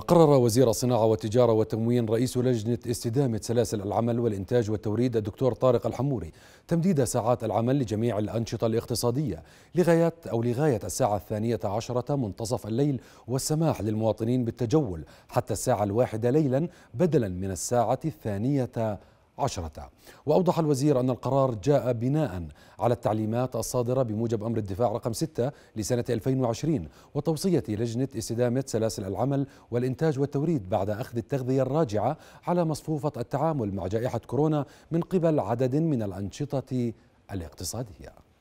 قرر وزير الصناعة والتجارة والتموين رئيس لجنة استدامة سلاسل العمل والإنتاج والتوريد الدكتور طارق الحموري تمديد ساعات العمل لجميع الأنشطة الاقتصادية لغاية الساعة 12 منتصف الليل، والسماح للمواطنين بالتجول حتى الساعة 1 ليلا بدلا من الساعة 12. وأوضح الوزير أن القرار جاء بناء على التعليمات الصادرة بموجب أمر الدفاع رقم 6 لسنة 2020 وتوصية لجنة استدامة سلاسل العمل والإنتاج والتوريد بعد أخذ التغذية الراجعة على مصفوفة التعامل مع جائحة كورونا من قبل عدد من الأنشطة الاقتصادية.